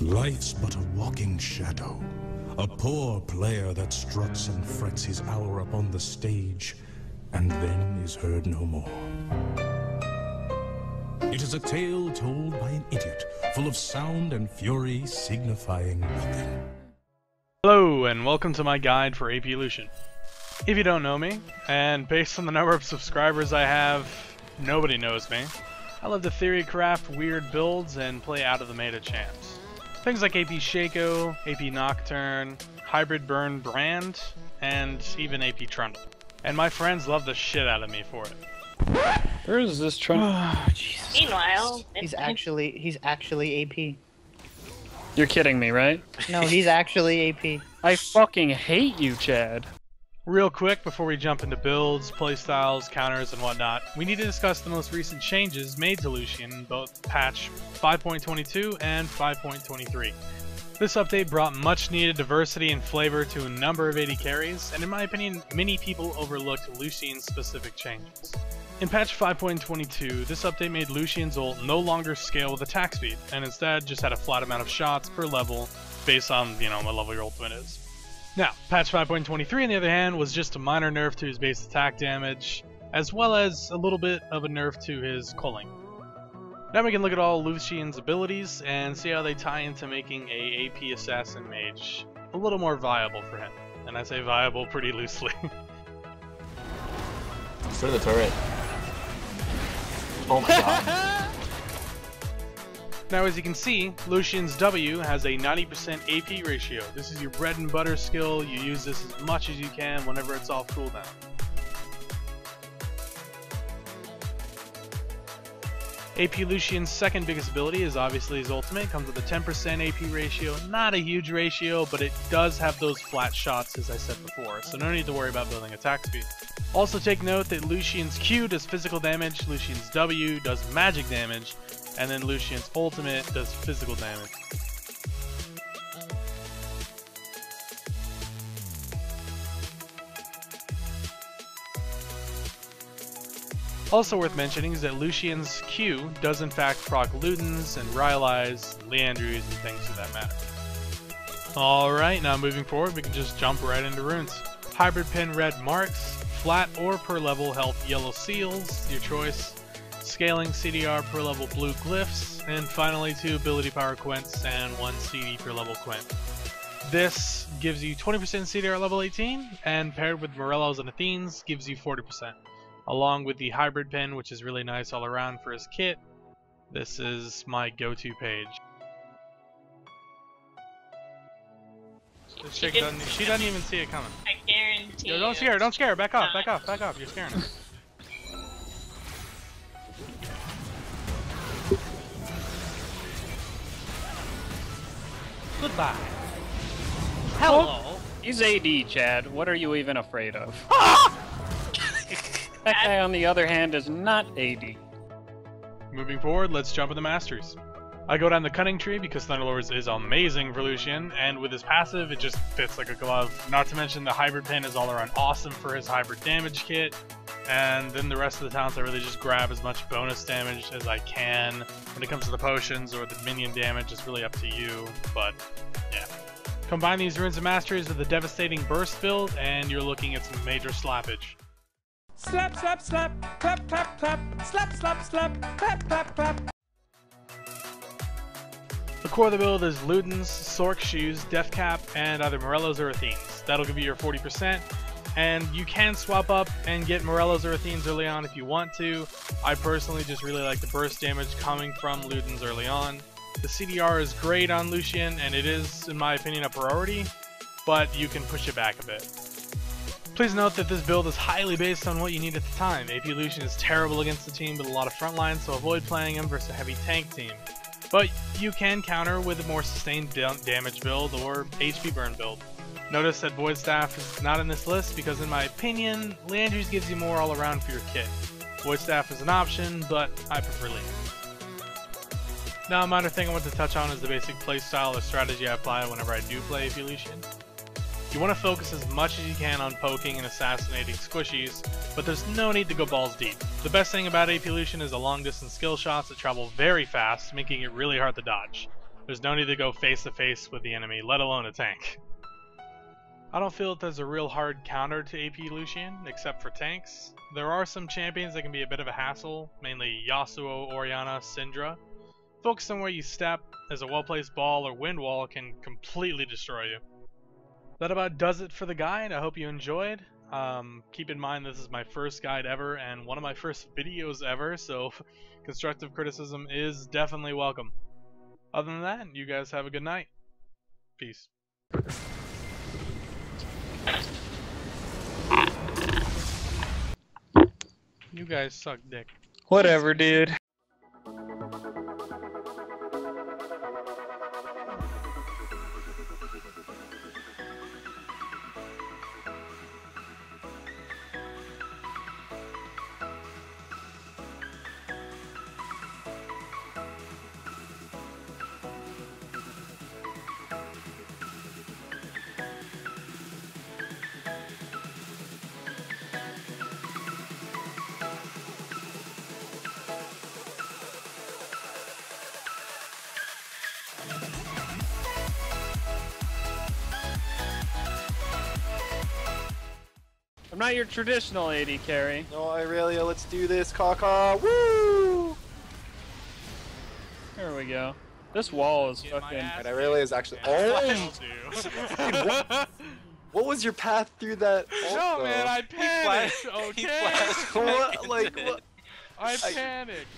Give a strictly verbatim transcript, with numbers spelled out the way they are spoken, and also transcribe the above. Life's but a walking shadow, a poor player that struts and frets his hour upon the stage, and then is heard no more. It is a tale told by an idiot, full of sound and fury, signifying nothing. Hello, and welcome to my guide for A P Lucian. If you don't know me, and based on the number of subscribers I have, nobody knows me. I love to theory craft weird builds and play out of the meta champs. Things like A P Shaco, A P Nocturne, Hybrid Burn Brand, and even A P Trundle. And my friends love the shit out of me for it. Where is this Trundle? Oh, Jesus. Meanwhile, he's actually he's actually A P. You're kidding me, right? No, he's actually A P. I fucking hate you, Chad. Real quick, before we jump into builds, playstyles, counters, and whatnot, we need to discuss the most recent changes made to Lucian in both patch five point twenty-two and five point twenty-three. This update brought much needed diversity and flavor to a number of A D carries, and in my opinion, many people overlooked Lucian's specific changes. In patch five point twenty-two, this update made Lucian's ult no longer scale with attack speed, and instead just had a flat amount of shots per level based on, you know, what level your ultimate is. Now, patch five point twenty-three on the other hand was just a minor nerf to his base attack damage, as well as a little bit of a nerf to his culling. Now we can look at all Lucian's abilities and see how they tie into making a AP assassin mage a little more viable for him. And I say viable pretty loosely. Let's go to the turret. Oh my god. Now, as you can see, Lucian's W has a ninety percent A P ratio. This is your bread and butter skill. You use this as much as you can whenever it's off cooldown. A P Lucian's second biggest ability is obviously his ultimate. Comes with a ten percent A P ratio. Not a huge ratio, but it does have those flat shots, as I said before, so no need to worry about building attack speed. Also take note that Lucian's Q does physical damage, Lucian's W does magic damage, and then Lucian's ultimate does physical damage. Also worth mentioning is that Lucian's Q does in fact proc Luden's and Rylai's and Liandry's and things of that matter. Alright, now moving forward we can just jump right into runes. Hybrid Pen Red Marks, flat or per level health yellow seals, your choice. Scaling C D R per level blue glyphs, and finally two ability power quints and one C D per level quint. This gives you twenty percent C D R level eighteen, and paired with Morellos and Athenes gives you forty percent, along with the hybrid pin, which is really nice all around for his kit. This is my go-to page. She, she, doesn't, she doesn't even see it coming. I guarantee Yo, Don't scare her, don't scare her, back off, back off, back off, you're scaring her. Goodbye. Hello. He's A D, Chad. What are you even afraid of? That guy, on the other hand, is not A D. Moving forward, let's jump into Masteries. I go down the Cunning Tree because Thunderlord's is amazing for Lucian, and with his passive, it just fits like a glove. Not to mention the Hybrid Pin is all around awesome for his Hybrid Damage Kit, and then the rest of the talents I really just grab as much bonus damage as I can. When it comes to the potions or the minion damage, it's really up to you, but yeah. Combine these Runes of Masteries with a devastating burst build, and you're looking at some major slappage. Slap, slap, slap, clap, clap, clap, slap, slap, slap, clap, clap, clap. The core of the build is Luden's, Sorc's Shoes, Deathcap, and either Morellos or Athenes. That'll give you your forty percent. And you can swap up and get Morellos or Athenes early on if you want to. I personally just really like the burst damage coming from Luden's early on. The C D R is great on Lucian, and it is, in my opinion, a priority, but you can push it back a bit. Please note that this build is highly based on what you need at the time. A P Lucian is terrible against the team with a lot of frontline, so avoid playing him versus a heavy tank team. But you can counter with a more sustained damage build or H P burn build. Notice that Void Staff is not in this list because, in my opinion, Landry's gives you more all around for your kit. Void Staff is an option, but I prefer Landry's. Now, a minor thing I want to touch on is the basic playstyle or strategy I apply whenever I do play A P Lucian. You want to focus as much as you can on poking and assassinating squishies, but there's no need to go balls deep. The best thing about A P Lucian is the long distance skill shots that travel very fast, making it really hard to dodge. There's no need to go face to face with the enemy, let alone a tank. I don't feel that there's a real hard counter to A P Lucian, except for tanks. There are some champions that can be a bit of a hassle, mainly Yasuo, Orianna, Syndra. Focus on where you step, as a well-placed ball or wind wall can completely destroy you. That about does it for the guide. I hope you enjoyed. Um, keep in mind this is my first guide ever and one of my first videos ever, so constructive criticism is definitely welcome. Other than that, you guys have a good night. Peace. You guys suck dick. Whatever, dude. I'm not your traditional A D carry. No, Irelia, let's do this, caw-caw, woo! Here we go. This wall is Get fucking... And Irelia is actually... Oh! Dude, what? What was your path through that? No, man, I panicked, okay? What? Like, what? I panicked.